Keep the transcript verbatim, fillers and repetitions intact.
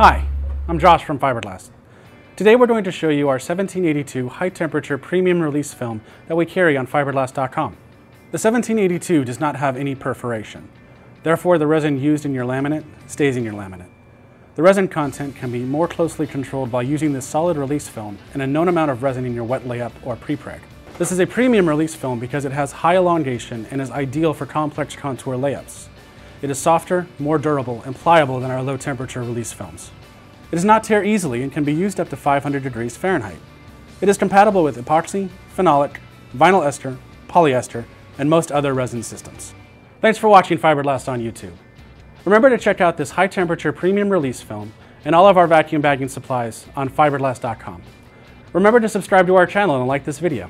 Hi, I'm Josh from Fibreglast. Today we're going to show you our seventeen eighty-two high temperature premium release film that we carry on fibreglast dot com. The seventeen eighty-two does not have any perforation. Therefore, the resin used in your laminate stays in your laminate. The resin content can be more closely controlled by using this solid release film and a known amount of resin in your wet layup or pre-preg. This is a premium release film because it has high elongation and is ideal for complex contour layups. It is softer, more durable, and pliable than our low temperature release films. It does not tear easily and can be used up to five hundred degrees Fahrenheit. It is compatible with epoxy, phenolic, vinyl ester, polyester, and most other resin systems. Thanks for watching Fibreglast on YouTube. Remember to check out this high temperature premium release film and all of our vacuum bagging supplies on fibreglast dot com. Remember to subscribe to our channel and like this video.